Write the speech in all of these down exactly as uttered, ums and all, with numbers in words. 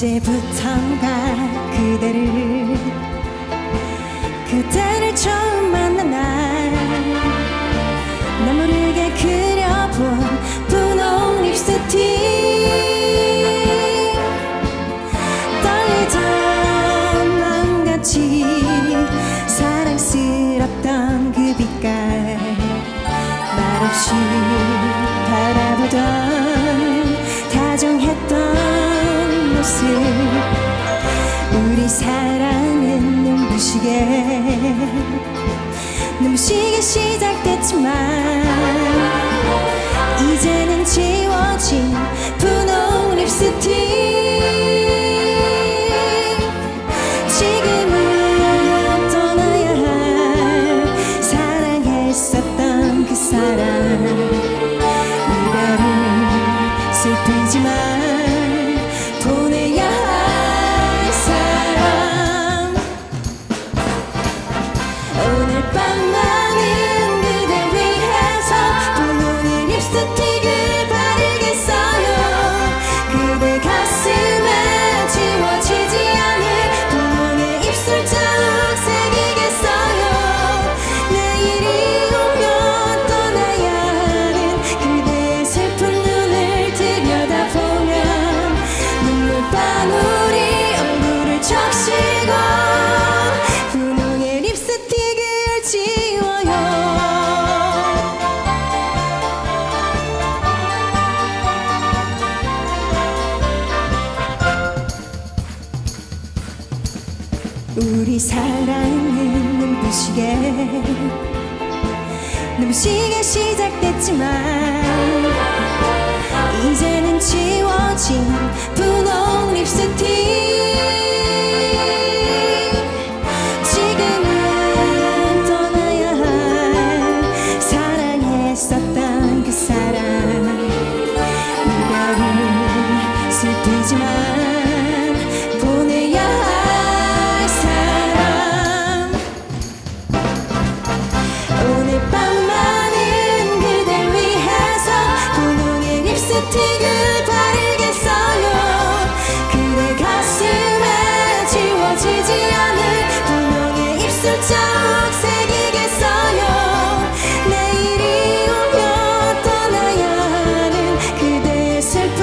언제부턴가 그대를 그대를 처음 만난 날 나 모르게 그려본 분홍 립스틱 사랑스럽던 그 빛깔 말없이 바라보던 다정했던 모습 우리 사랑은 눈부시게 눈부시게 시작됐지만 이제는 지워진 분홍 립스틱 슬프지만 보내야 할 사람 오늘 밤만은 그대 위해서 분홍 립스틱을 바르겠어요 그대 가슴에 지워지지 않을 분홍의 입술 자국 새기겠어요 내일이 분홍의 립스틱을 지워요 우리 사랑은 눈부시게 눈부시게 시작됐지만 이제는 지워진 분홍 립스틱 슬프지만 보내야 할 사람 오늘 밤만은 그댈 위해서 분홍의 립스틱을 바르겠어요 그대 가슴에 지워지지 않을 분홍의 입술 자국 새기겠어요 내일이 오면 떠나야 하는 그대의 슬픈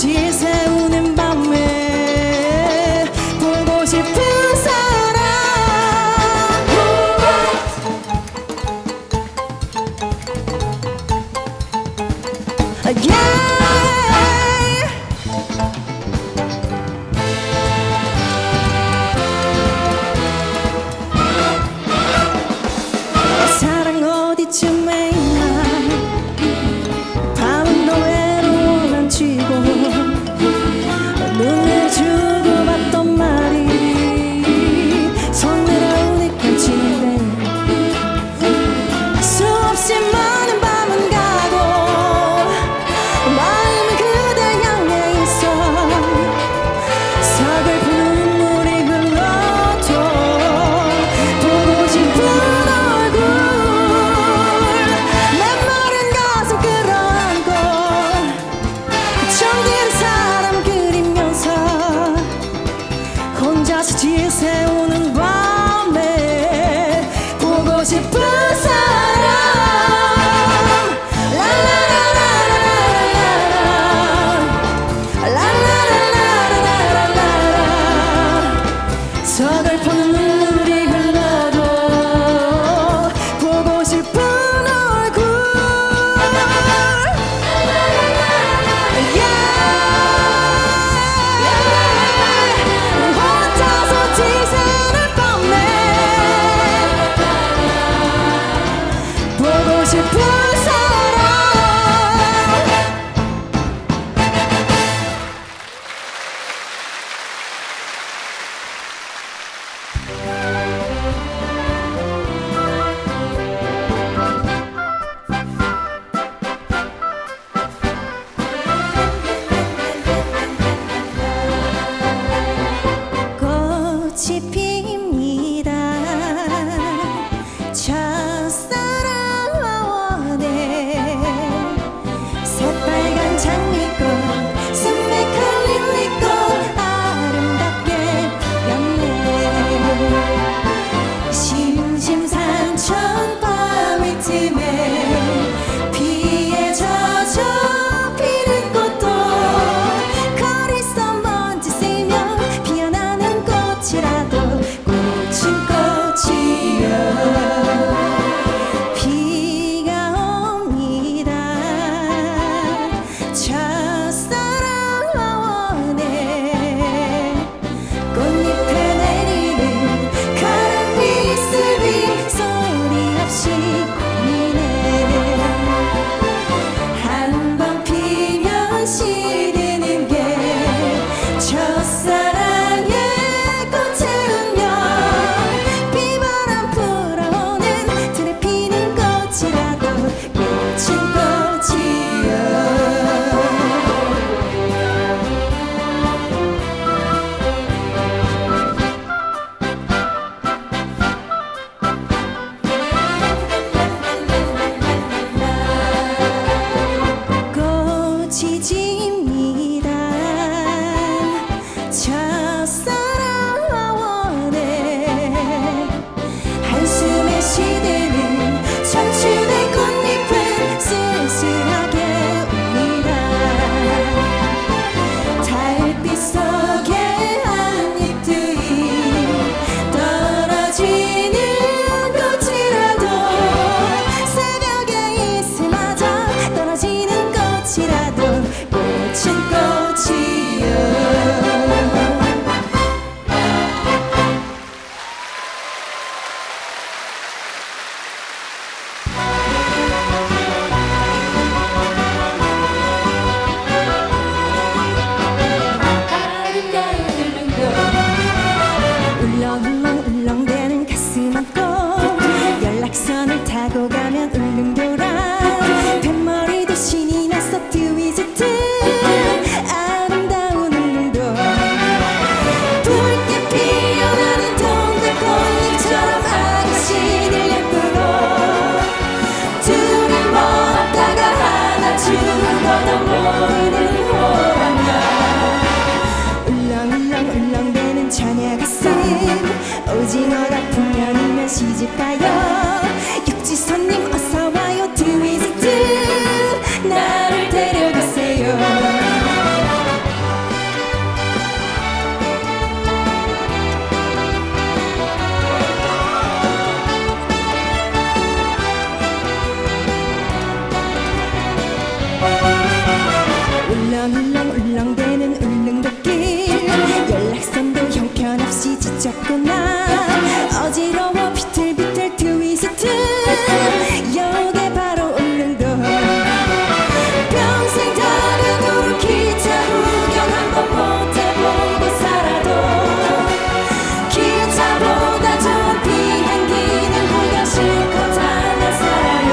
Jesus. 지새우는 밤에 보고 싶은 사람 라라라라라라 라라라라라라 서글픈 눈물이 흘러도 보고 싶은 얼굴 꽃이 핍니다. 첫사랑 화원에 새빨간 장미꽃 스매칼 릴리꽃 아름답게 피었네. 심심산천 바위쯤에 비에 젖어 지집니다. 첫사랑 화원에 한숨에 시드는 청춘의 꽃잎은 쓸쓸하게 웁니다. 달빛 속에 한 잎들이 떨어지는 꽃이라도 새벽에 이슬마저 떨어지는 꽃이라도 꽃은 꽃이여. 울렁울렁 울렁대는 가슴 안고 연락선을 타고 가면 울릉도랑 뱃머리도 신이 났어 트위지트 오징어라 풍년이면 시집가요. 육지 손님 어서 와요. 트위지트 나를 데려가세요. 울렁울렁 울렁대는 울릉도길 연락선도 형편없이 지쳤구나. 어지러워 비틀비틀 트위스트 여기 바로 울릉도. 평생 다른 도로 기차 구경 한번 못해보고 살아도 기차보다 좋은 비행기는 보고 실컷 하나 살아요.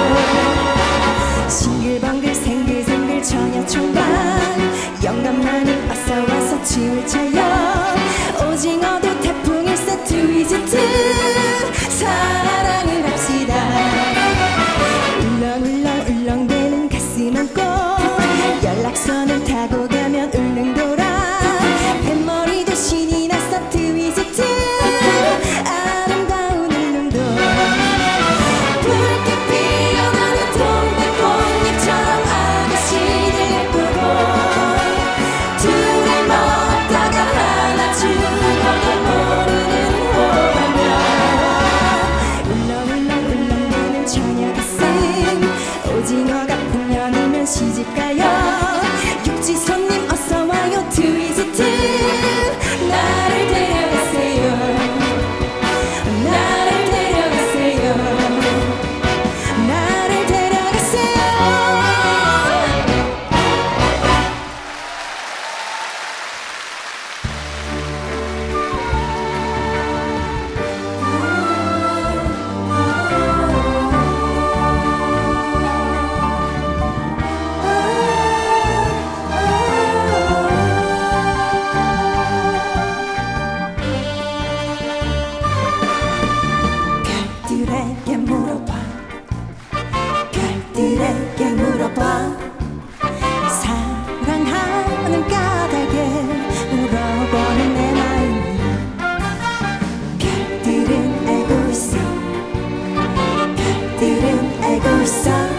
살고서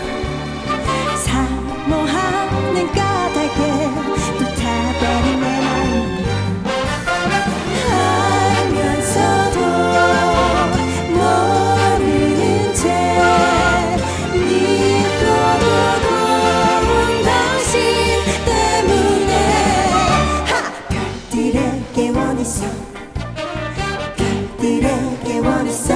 사모하는 까닭에 또 타버리네. 알면서도 모르는 채 믿고 도고운 당신 때문에 하! 별들에게 원했어, 별들에게 원했어.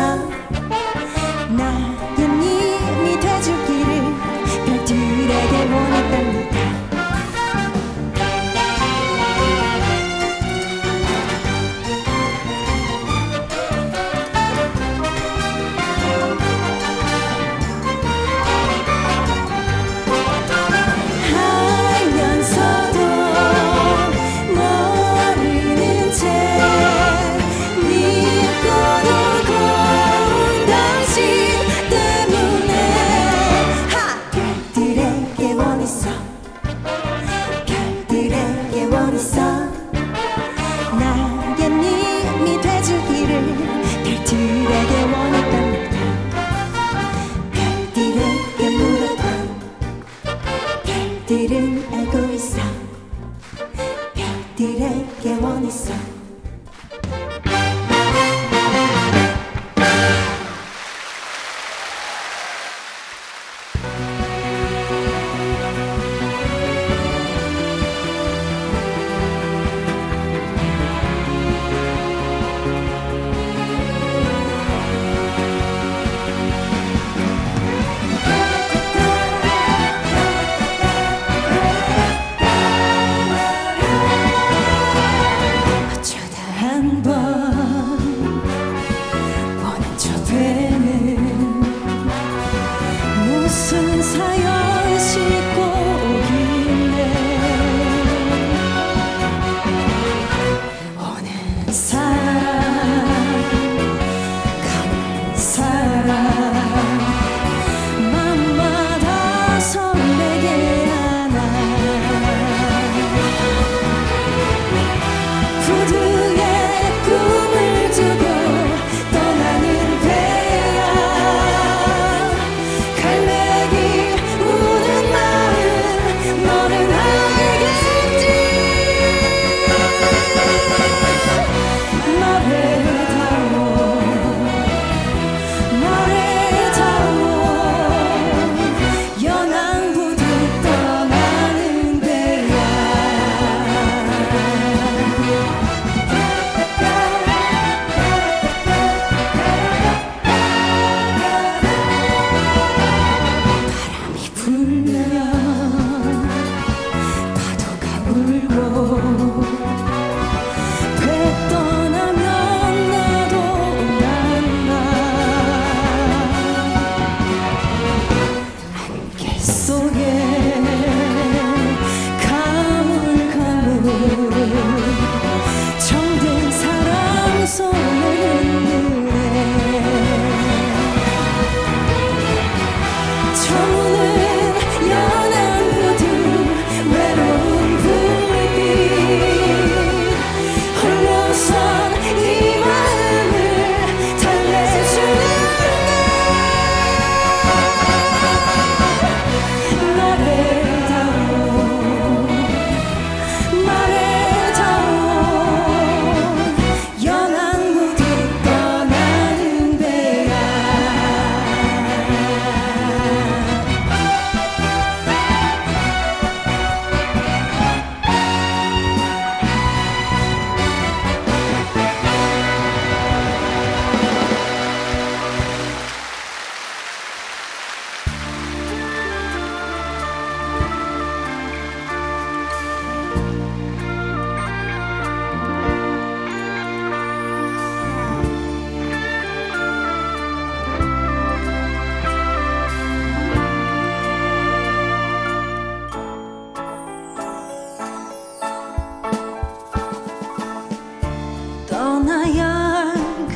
나의 님이 돼주기를 별들에게 원했답니다. 나의 님이 돼주기를 별들에게 원했답니다. 별들에게 물어봐, 별들은 알고 있어, 별들에게 원했어. 무슨 사연 싣고 오길래 오는 사람 가는 사람 맘마다 설레게 하나. 부득의 꿈을 두고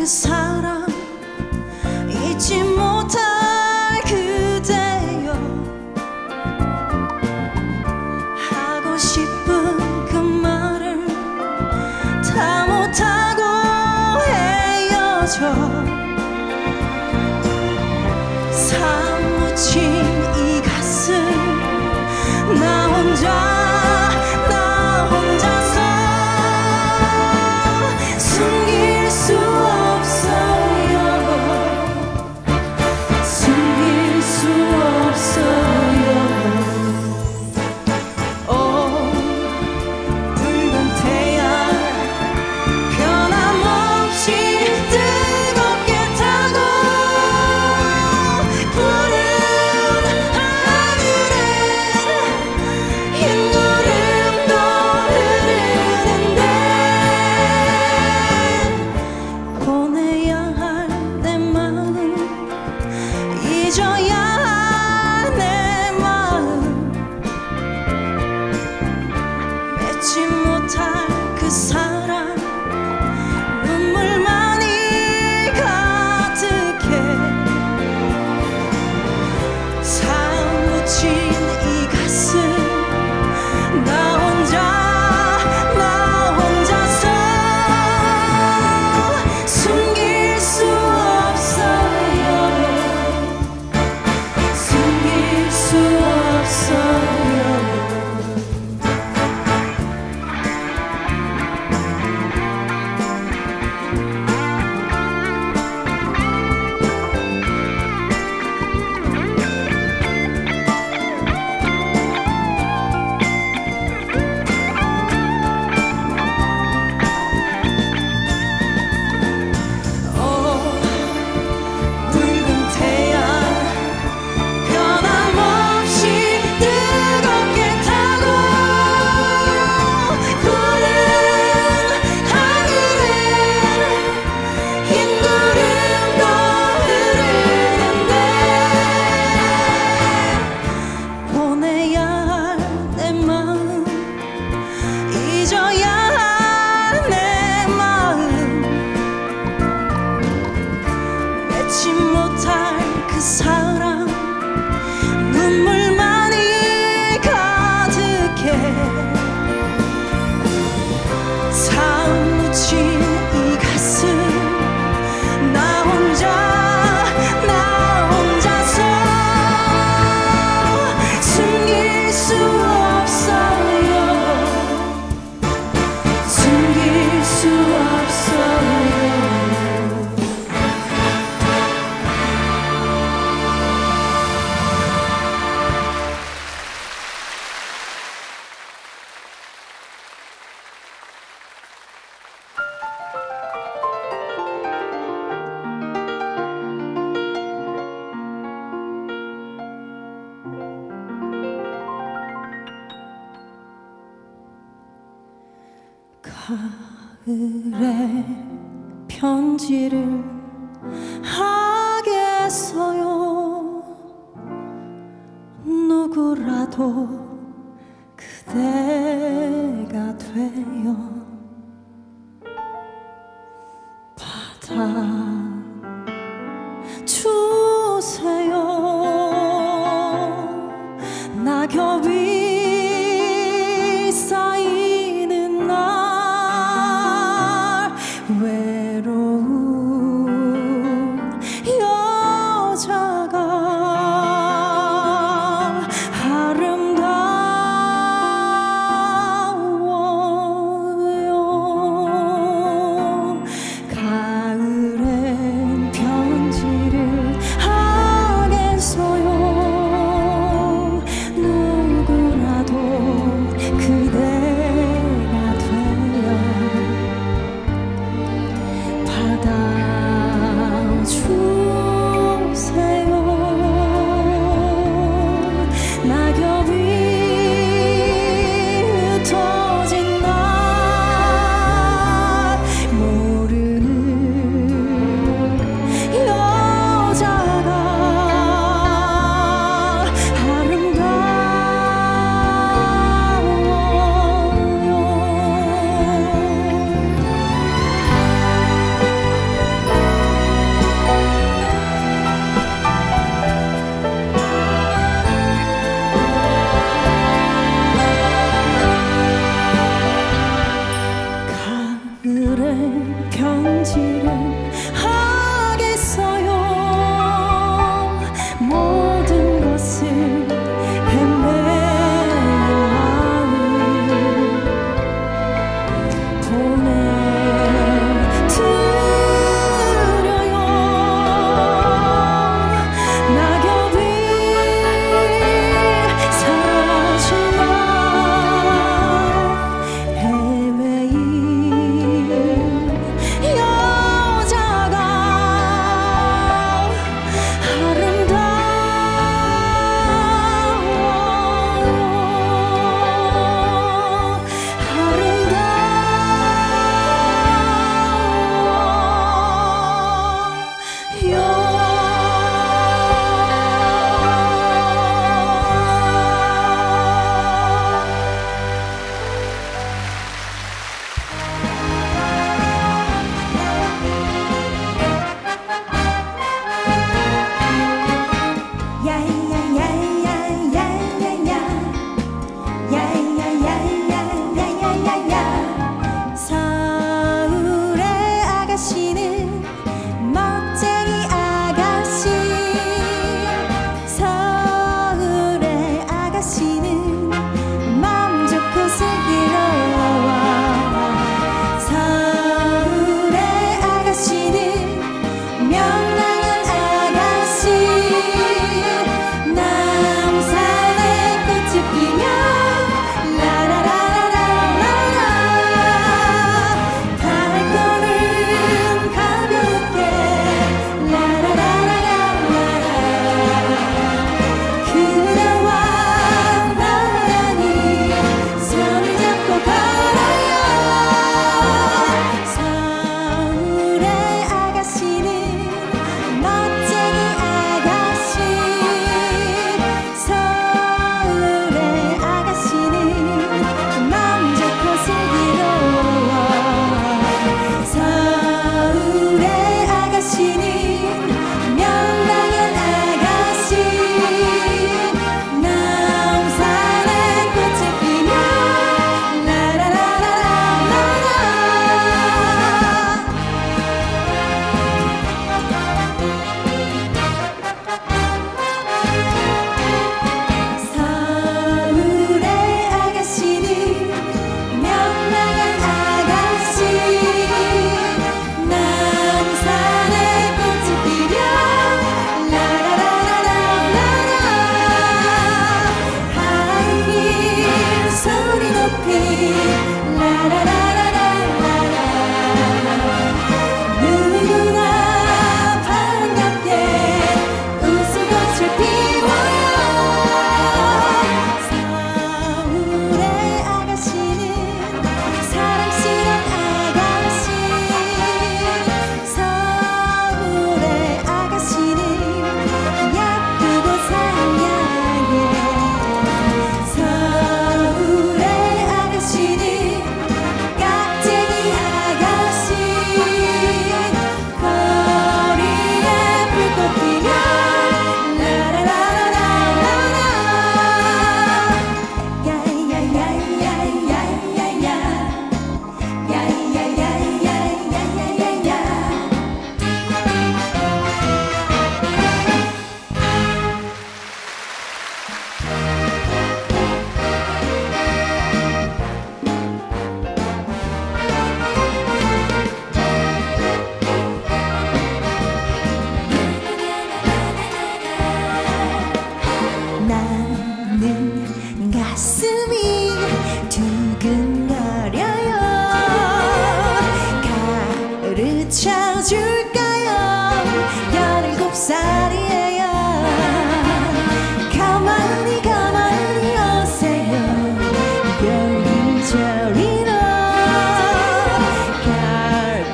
사랑 잊지 못할 그대여, 하고 싶은 그 말을 다 못하고 헤어져 사무치 사흘의 편지를 하겠어요. 누구라도 그대가 돼요. 받아주세요. 낙엽이 외로운 여자가 아름다워요. 가을에 나는 가슴이 두근거려요. 가르쳐줄까요? 열일곱 살이에요. 가만히 가만히 오세요. 요리조리로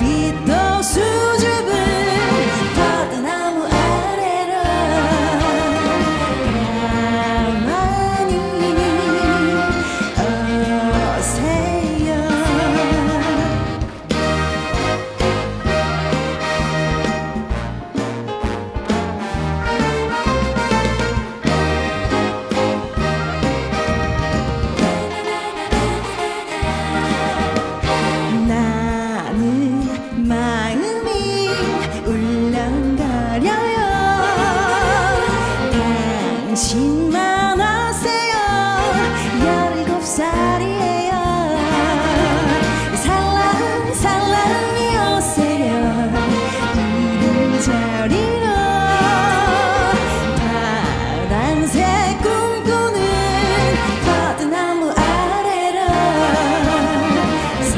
갈비도 수줍은 버드나무 아래로 가만히 오세요. 마음이 울렁거려요. 당신만 아세요. 열일곱 살이에요. 살랑 살랑이 오세요. 이리저리로 파란색 꿈꾸는 버드나무 아래로 살며시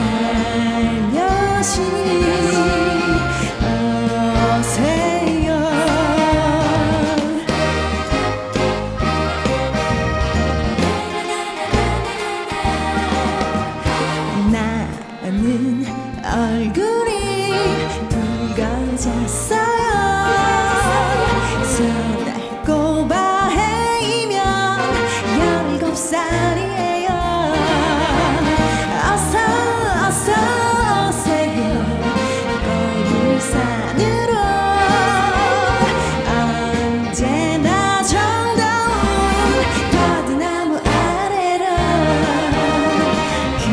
나는 얼굴이 붉어졌어요. 손을 꼽아 헤이면 열일곱 살이에요. 어서 어서 오세요. 거울산으로 언제나 정다운 버드나무 아래로 그대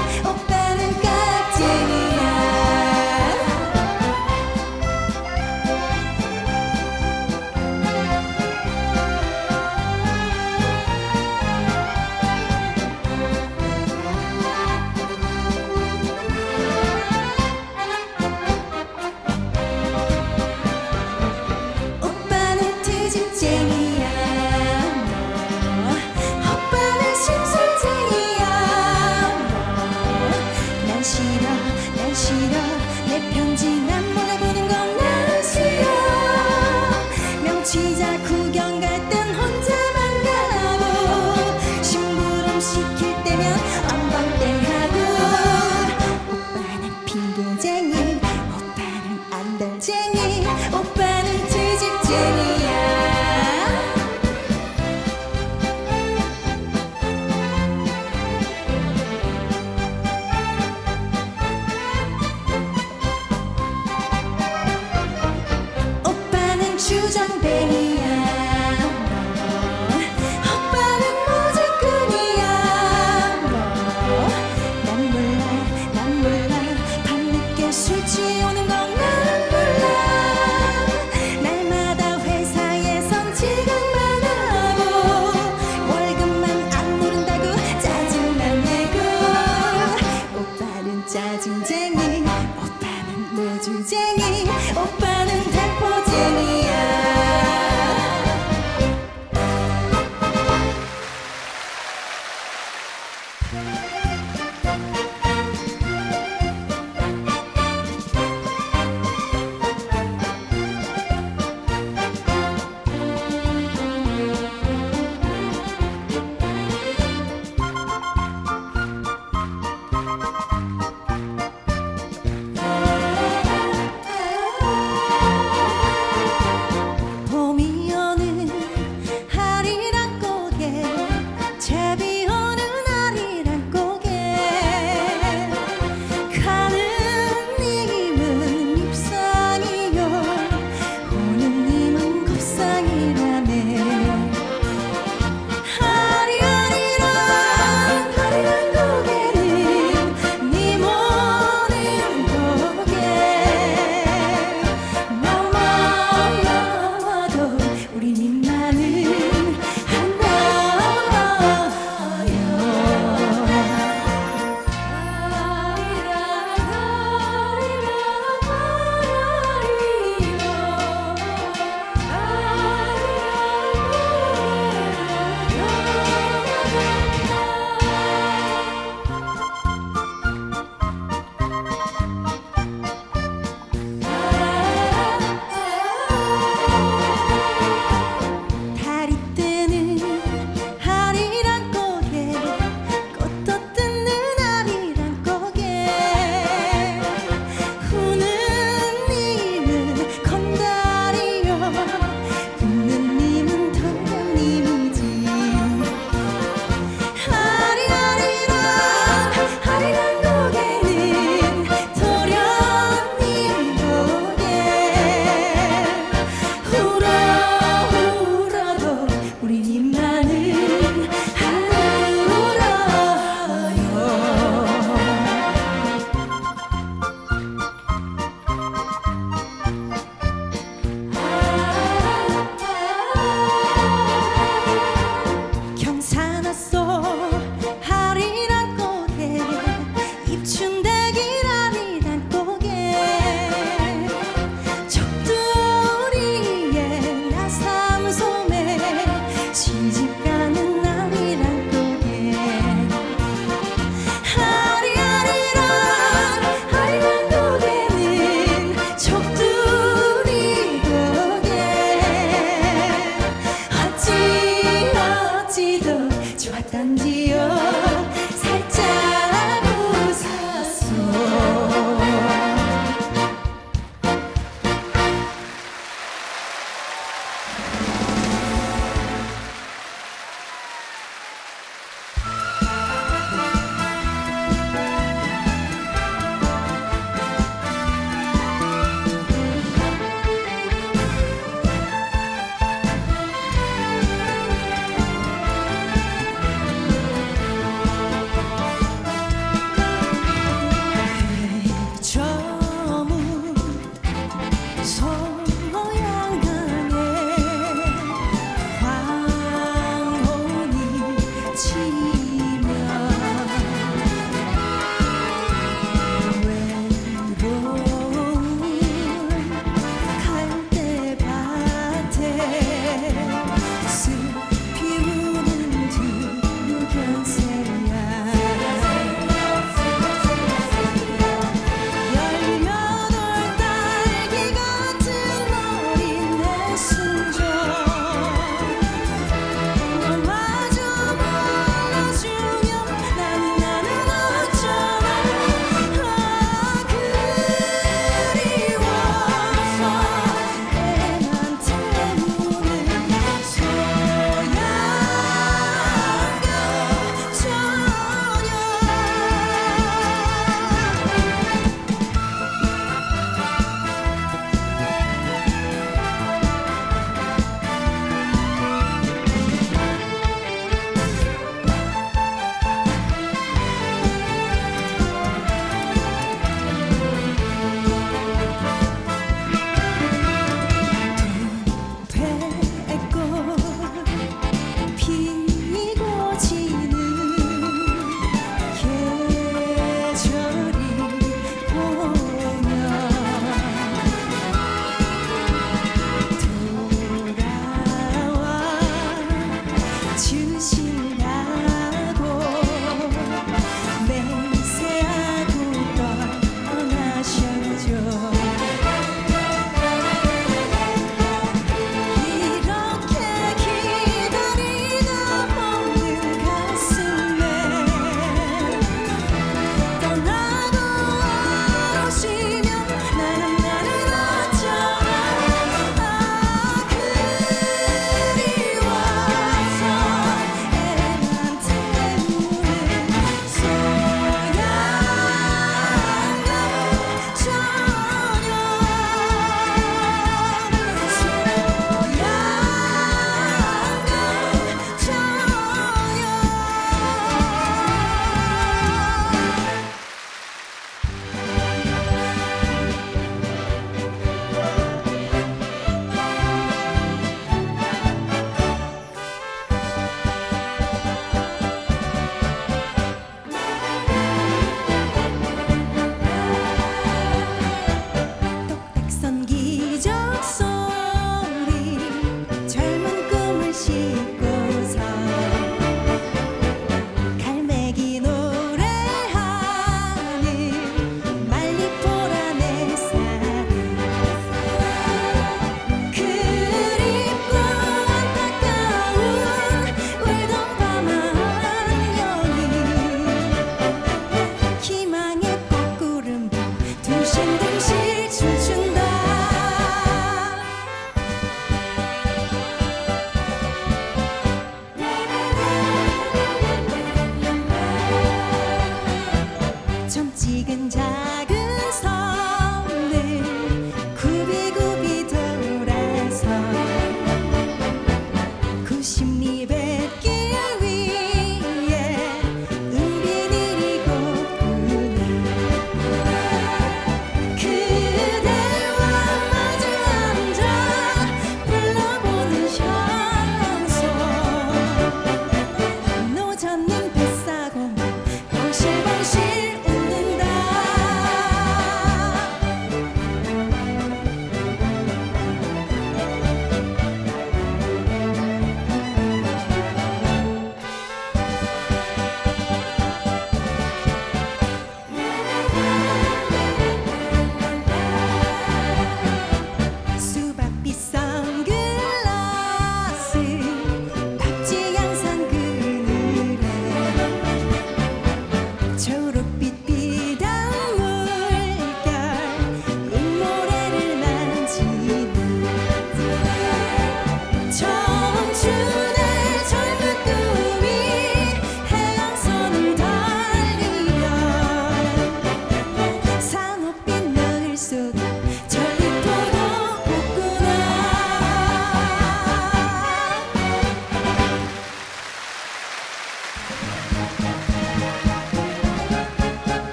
심술쟁이, 오빠는 깍쟁이야. 오빠는 트집쟁이야. 싫어 내 편지 난 몰라보는 건 나는 싫어. 명치자 구경 갈 땐 혼자만 가고 심부름 시킬 때면 엉벙대하고. 오빠는 핑계쟁이, 오빠는 안달쟁이, 오빠는 트집쟁이야. 주전뱅이야. 오빠는 모질꾼이야. 난 몰라 난 몰라 밤늦게 술 취하는 건 나는 몰라. 날마다 회사에선 지각만 하고 월급만 안 모른다고 짜증만 내고. 오빠는 짜증쟁이, 오빠는 모질쟁이, 오빠는 대포쟁이.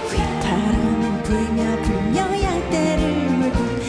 바람은 불며 불며 양떼를 물고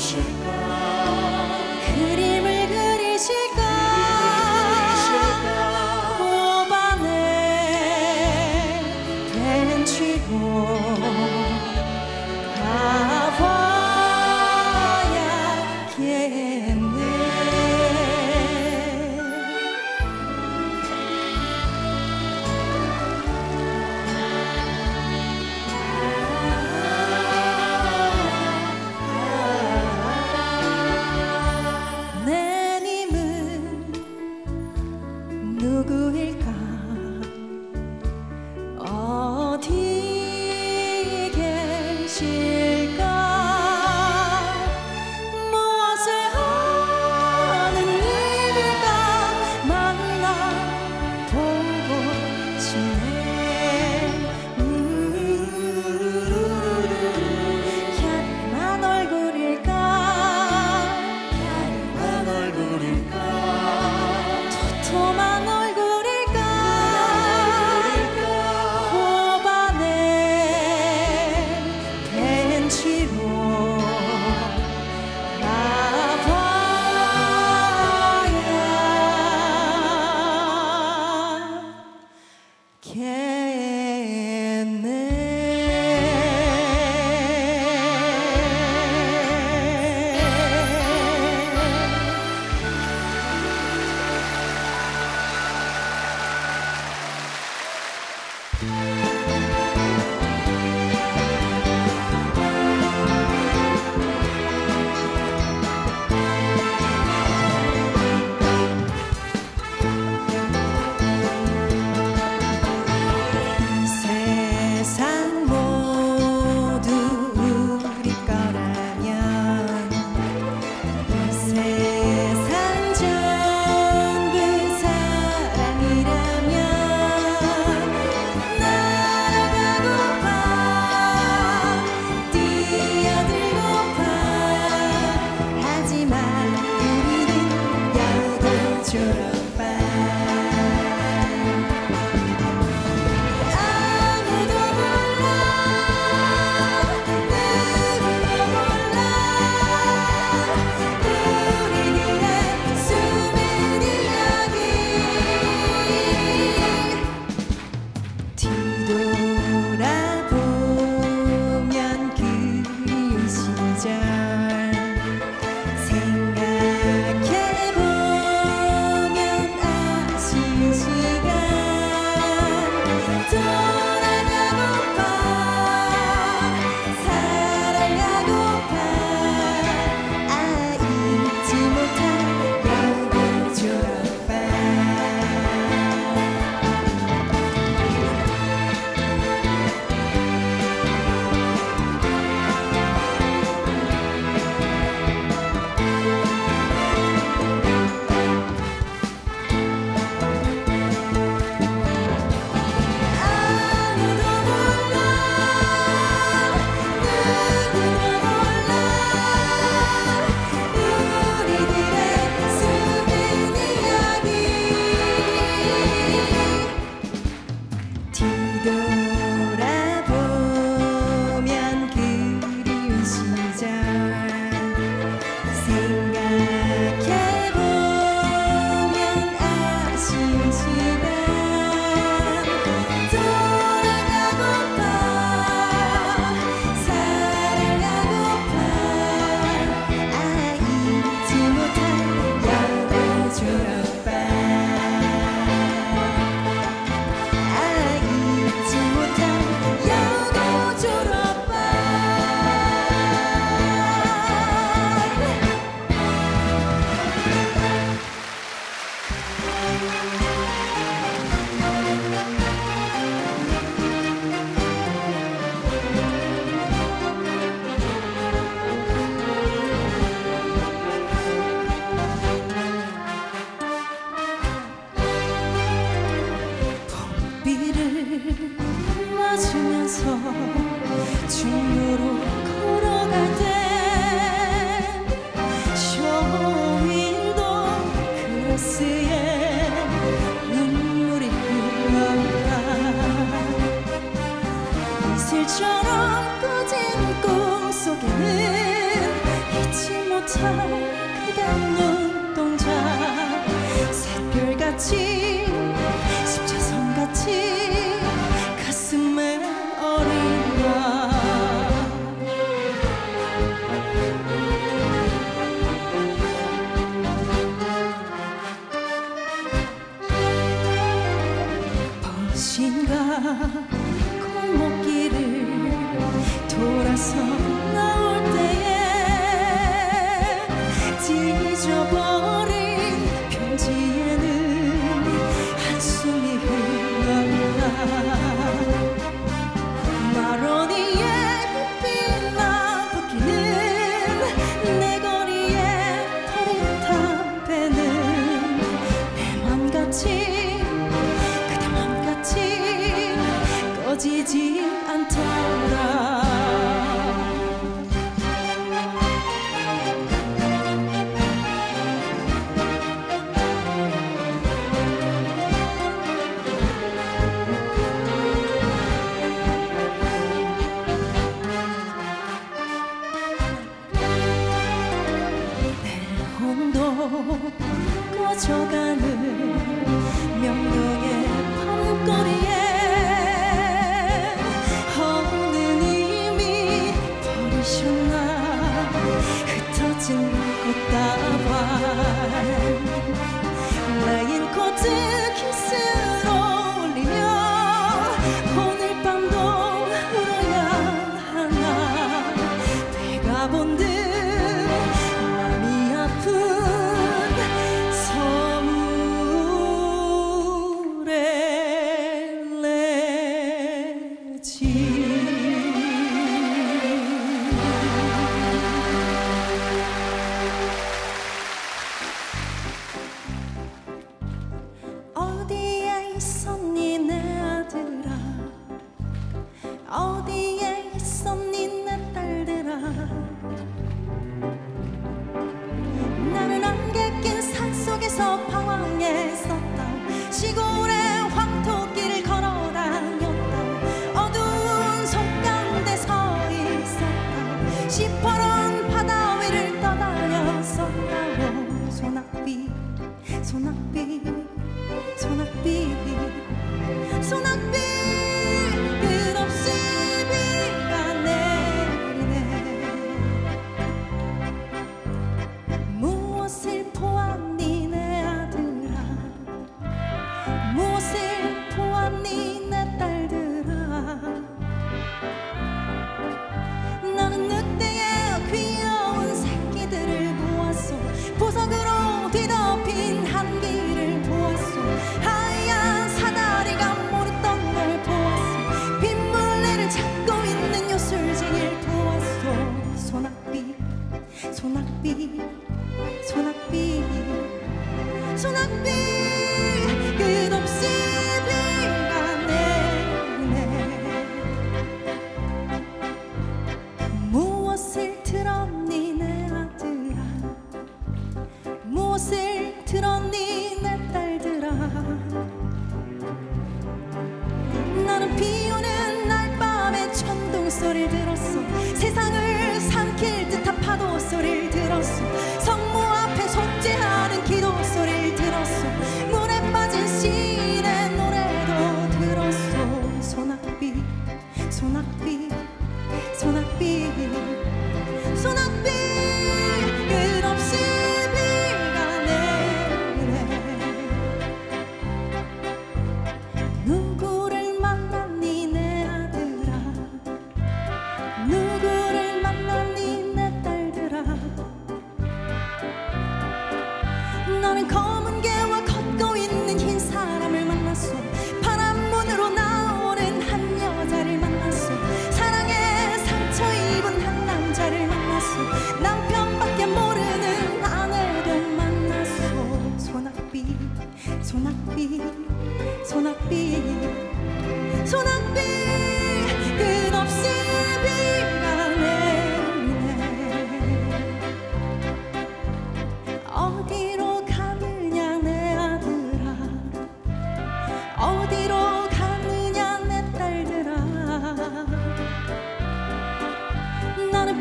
보실까 그림을 그리실까 호반에 된치고 가봐야겠네. 누구일까 어디 계실까 무엇을 하는 일일까 만나보고 싶네. 갸름한 얼굴일까 갸름한 얼굴일까 도톰한 얼굴일까 마주면서 중으로 걸어갈 때 쇼윈도 크로스에 눈물이 흘러가 이슬처럼 꺼진 꿈 속에는 빛이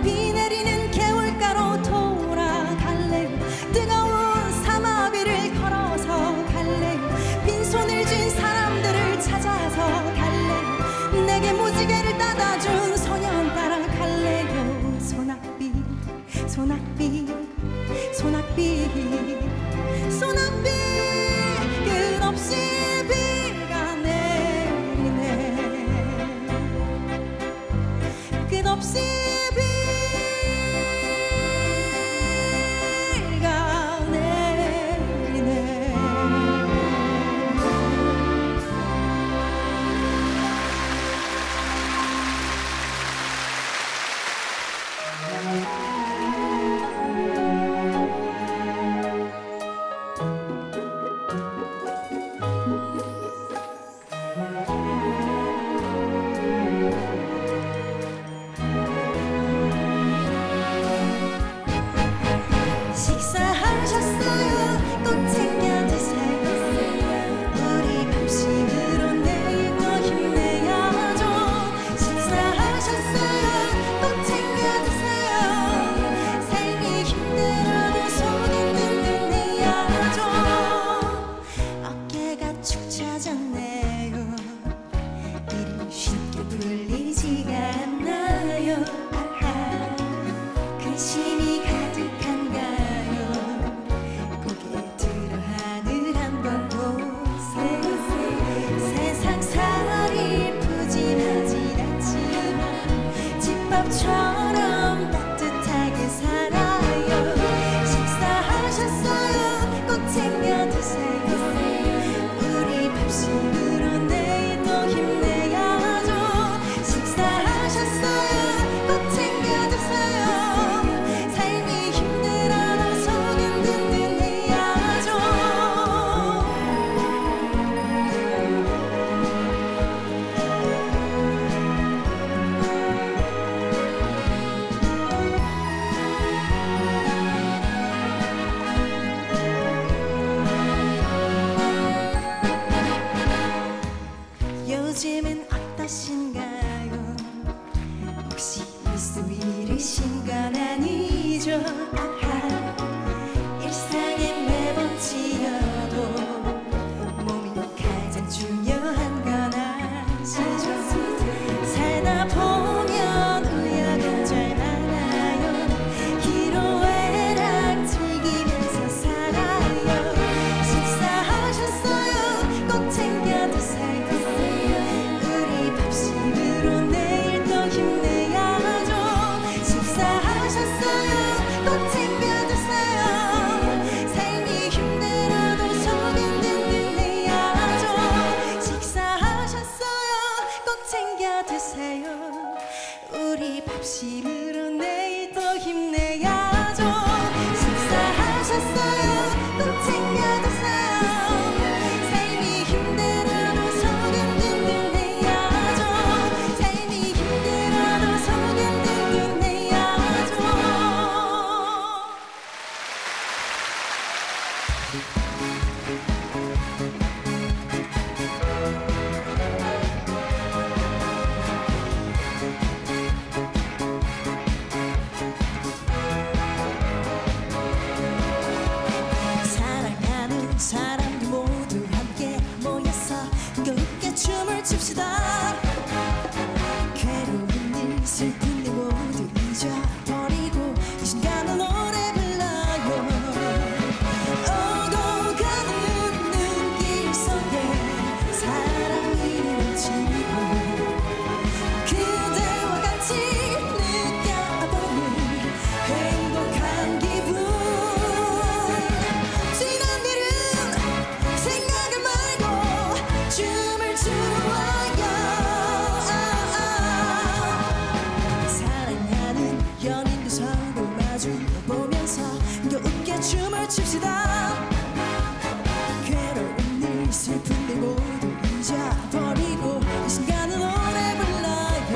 비 내리는 개울가로 돌아 소낙비 소낙비 소낙비 끝없이 비가 내리네 끝없이 비가 내리네. 요즘은 어떠신가요? 혹시 무슨 일이신 건 아니죠? 아하, 일상에 매번 지여도 몸이 가장 중요한 건 아시죠? 살다 보면 우여곡절 많아요. 희로애락 즐기면서 살아요. 식사하셨어요? 꼭 챙겨 드세요. 우리 밥심으로 내일 또 힘내야죠. 식사하셨어요? 또 챙겨 드세요. 삶이 힘들어도 속은 든든 내야죠. 삶이 힘들어도 속은 든든 내야죠. 괴로운 일, 슬픈 일 모두 잊어버리고 이 순간은 노래 불러요. 오고 가는 눈길 속에 사랑이 넘치고 그대와 같이 느껴보는 행복한 기분. 지난 일은 생각을 말고 춤을 추어 보면서 겨우게 춤을 춥시다. 괴로운 일, 슬픈 일 모두 잊어버리고 이 순간은 오래 불러요.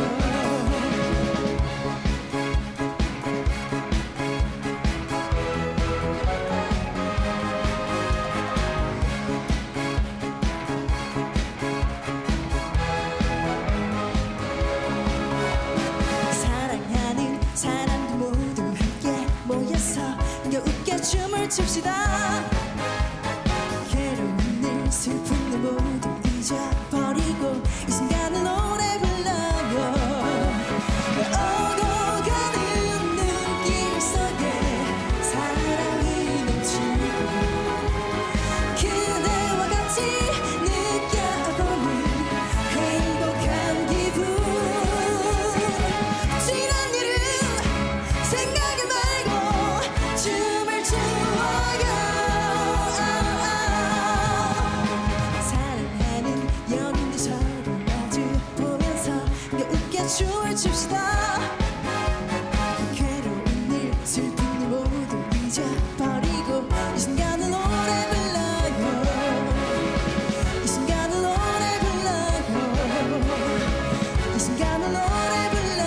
사랑하는 사람 웃게 춤을 춥시다. 괴로운 일, 슬픈 일 모두 잊어버리고 이 순간은 오래 불러요. 오고 가는 눈길 속에 마십시다. 괴로운 일, 슬픈 일 모두 잊어버리고 이 순간은 오래 불러요. 이 순간은 오래 불러요. 이 순간은 오래 불러요.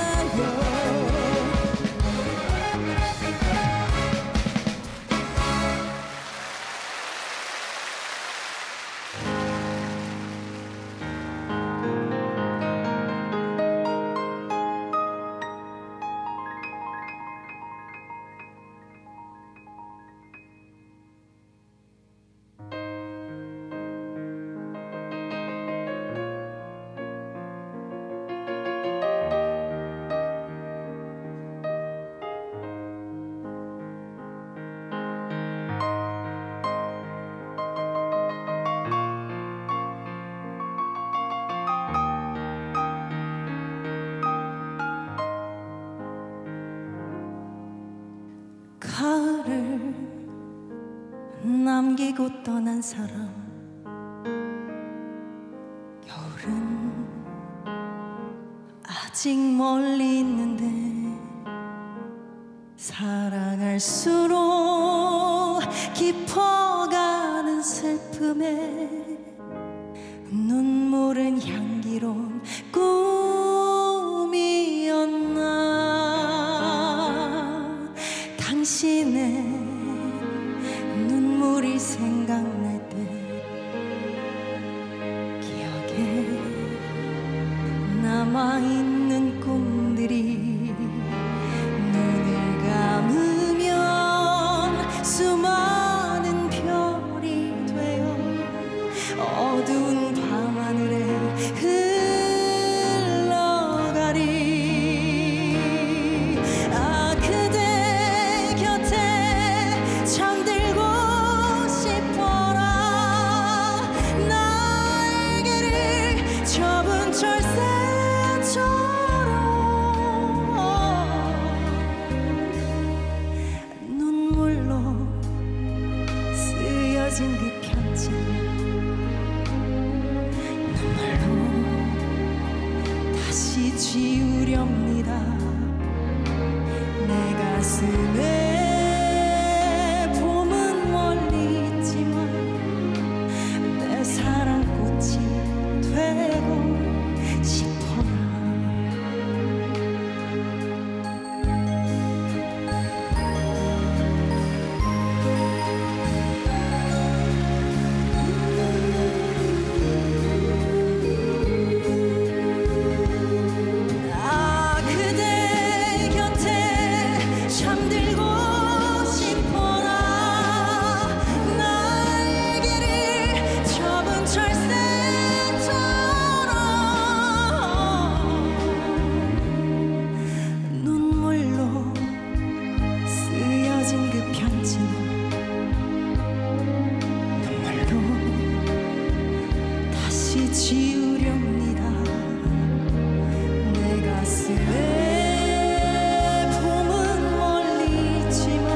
가을을 남기고 떠난 사람, 겨울은 아직 멀리 있는데 사랑할수록 깊어가는 슬픔에 눈물은 향기로운 꿈이었나. 당신의 눈물이 생각날 때 기억에 남아있는 꿈들이 눈을 감으면 수많은 별이 되어 어두운 밤하늘에 흘러가리. 쓰여진 그 편지 눈물로 다시 지우렵니다. 내 가슴에 봄은 멀리 있지만 내 사랑꽃이 되고 싶어라. 지우렵니다. 내 가슴에 봄은 멀리 있지만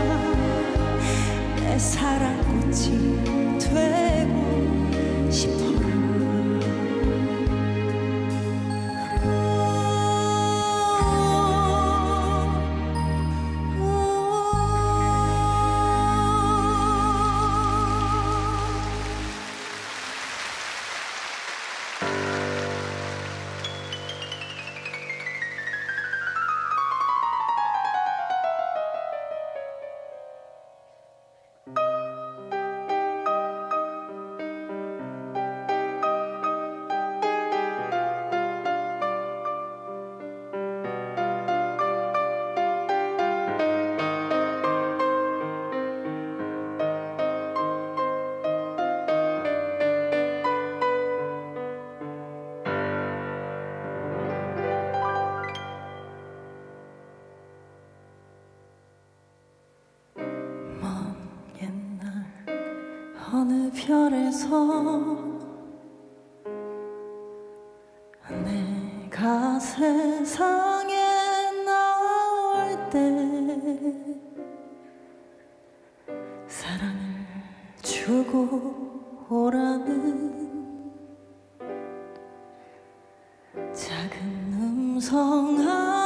내 사랑꽃이 되고 싶어라. 어느 별에서 내가 세상에 나올 때 사랑을 주고 오라는 작은 음성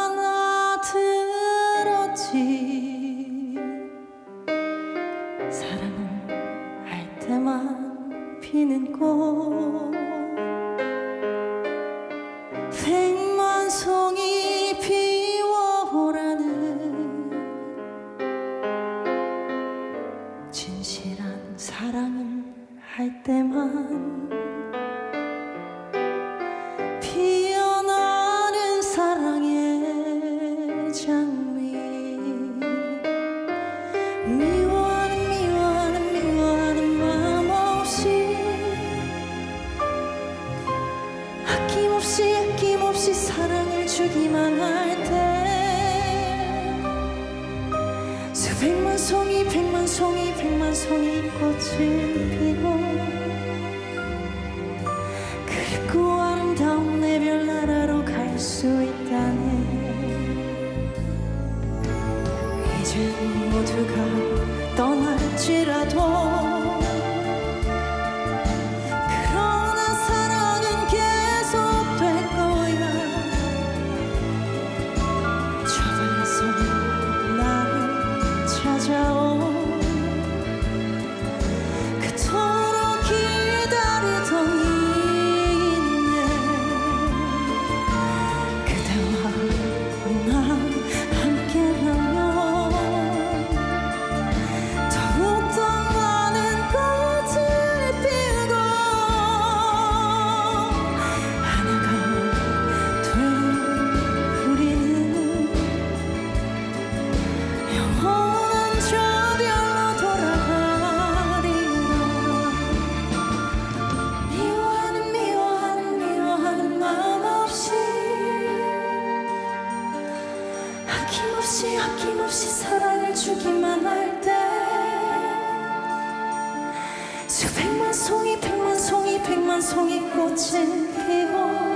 피어나는 사랑의 장미. 미워하는 미워하는 미워하는 마음 없이 아낌없이 아낌없이 사랑을 주기만 할 때 수백만 송이 백만 송이 백만 송이 꽃을 피고 그리고 아름다운 내 별나라로 갈 수 있다네. 이젠 모두가 떠날지라도 아낌없이 아낌없이 사랑을 주기만 할 때 수백만 송이 백만 송이 백만 송이 꽃을 피워